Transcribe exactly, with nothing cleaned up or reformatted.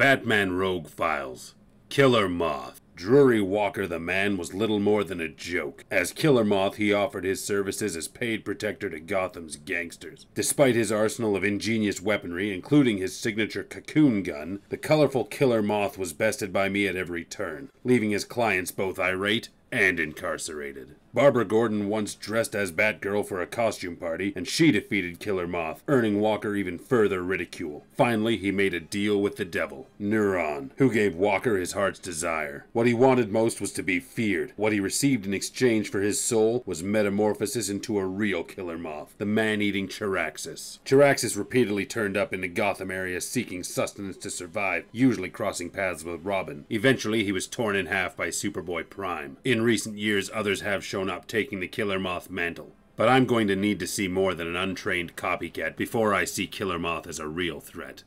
Batman Rogue Files, Killer Moth. Drury Walker the man was little more than a joke. As Killer Moth, he offered his services as paid protector to Gotham's gangsters. Despite his arsenal of ingenious weaponry, including his signature cocoon gun, the colorful Killer Moth was bested by me at every turn, leaving his clients both irate and incarcerated. Barbara Gordon once dressed as Batgirl for a costume party, and she defeated Killer Moth, earning Walker even further ridicule. Finally, he made a deal with the devil, Neuron, who gave Walker his heart's desire. What he wanted most was to be feared. What he received in exchange for his soul was metamorphosis into a real Killer Moth, the man-eating Charaxes. Charaxes repeatedly turned up in the Gotham area seeking sustenance to survive, usually crossing paths with Robin. Eventually, he was torn in half by Superboy Prime. In recent years, others have shown up taking the Killer Moth mantle, but I'm going to need to see more than an untrained copycat before I see Killer Moth as a real threat.